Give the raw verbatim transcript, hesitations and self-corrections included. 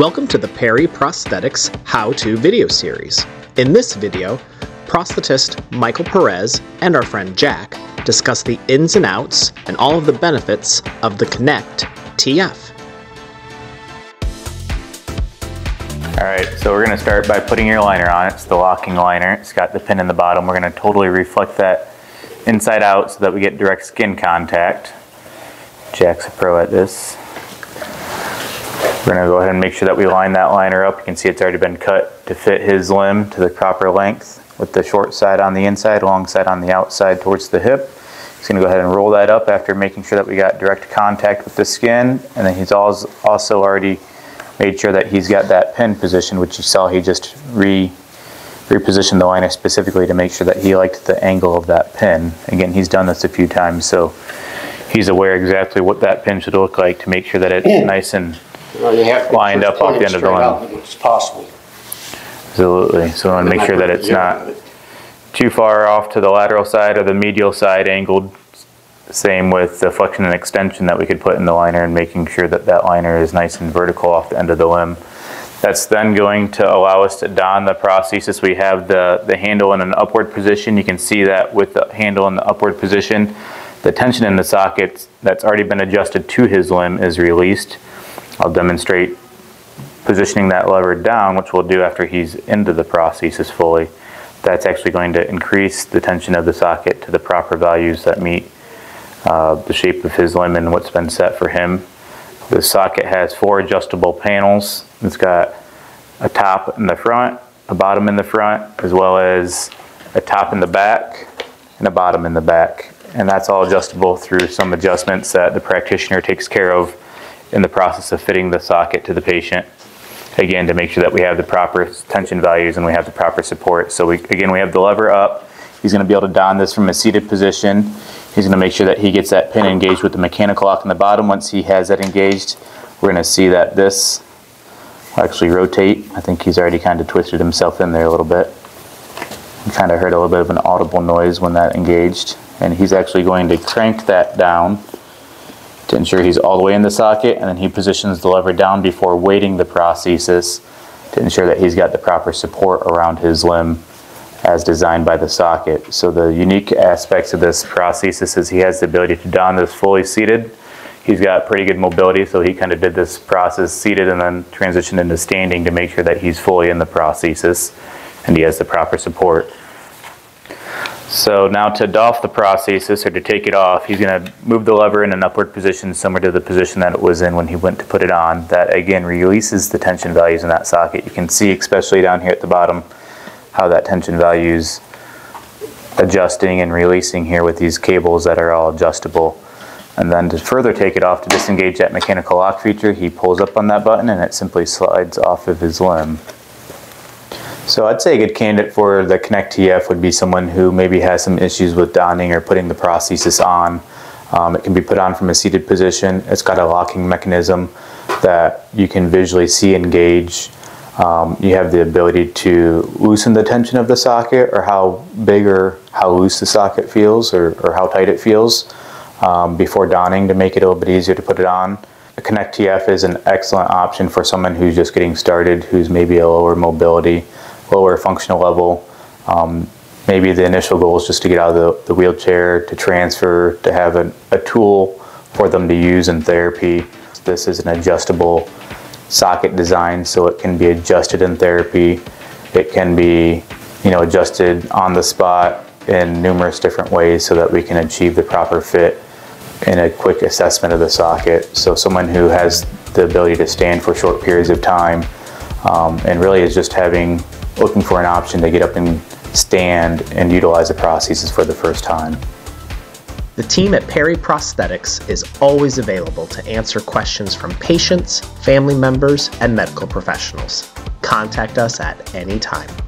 Welcome to the Perry Prosthetics How-To video series. In this video, prosthetist Michael Perez and our friend Jack discuss the ins and outs and all of the benefits of the Connect T F. All right, so we're gonna start by putting your liner on. It's the locking liner. It's got the pin in the bottom. We're gonna totally reflect that inside out so that we get direct skin contact. Jack's a pro at this. We're going to go ahead and make sure that we line that liner up. You can see it's already been cut to fit his limb to the proper length with the short side on the inside, long side on the outside towards the hip. He's going to go ahead and roll that up after making sure that we got direct contact with the skin. And then he's also already made sure that he's got that pin position, which you saw he just re repositioned the liner specifically to make sure that he liked the angle of that pin. Again, he's done this a few times, so he's aware exactly what that pin should look like to make sure that it's nice and Well, you have to lined up off the end of the line. It's possible. Absolutely. So we want to make sure that it's not too far off to the lateral side or the medial side angled. Same with the flexion and extension that we could put in the liner and making sure that that liner is nice and vertical off the end of the limb. That's then going to allow us to don the prosthesis. We have the, the handle in an upward position. You can see that with the handle in the upward position, the tension in the socket that's already been adjusted to his limb is released. I'll demonstrate positioning that lever down, which we'll do after he's into the prosthesis fully. That's actually going to increase the tension of the socket to the proper values that meet uh, the shape of his limb and what's been set for him. The socket has four adjustable panels. It's got a top in the front, a bottom in the front, as well as a top in the back and a bottom in the back. And that's all adjustable through some adjustments that the practitioner takes care of in the process of fitting the socket to the patient, again, to make sure that we have the proper tension values and we have the proper support. So we, again, we have the lever up. He's gonna be able to don this from a seated position. He's gonna make sure that he gets that pin engaged with the mechanical lock in the bottom. Once he has that engaged, we're gonna see that this will actually rotate. I think he's already kind of twisted himself in there a little bit. You kind of heard a little bit of an audible noise when that engaged. And he's actually going to crank that down to ensure he's all the way in the socket, and then he positions the lever down before weighting the prosthesis to ensure that he's got the proper support around his limb as designed by the socket. So the unique aspects of this prosthesis is he has the ability to don this fully seated. He's got pretty good mobility, so he kind of did this process seated and then transitioned into standing to make sure that he's fully in the prosthesis and he has the proper support. So now to doff the prosthesis, or to take it off, he's gonna move the lever in an upward position similar to the position that it was in when he went to put it on. That again releases the tension values in that socket. You can see, especially down here at the bottom, how that tension value's adjusting and releasing here with these cables that are all adjustable. And then to further take it off, to disengage that mechanical lock feature, he pulls up on that button and it simply slides off of his limb. So I'd say a good candidate for the Connect T F would be someone who maybe has some issues with donning or putting the prosthesis on. Um, it can be put on from a seated position. It's got a locking mechanism that you can visually see and gauge. Um, you have the ability to loosen the tension of the socket, or how big or how loose the socket feels, or, or how tight it feels um, before donning, to make it a little bit easier to put it on. The Connect T F is an excellent option for someone who's just getting started, who's maybe a lower mobility, lower functional level. Um, maybe the initial goal is just to get out of the, the wheelchair, to transfer, to have a, a tool for them to use in therapy. This is an adjustable socket design, so it can be adjusted in therapy. It can be, you know, adjusted on the spot in numerous different ways so that we can achieve the proper fit in a quick assessment of the socket. So someone who has the ability to stand for short periods of time um, and really is just having looking for an option to get up and stand and utilize the prosthesis for the first time. The team at Perry Prosthetics is always available to answer questions from patients, family members, and medical professionals. Contact us at any time.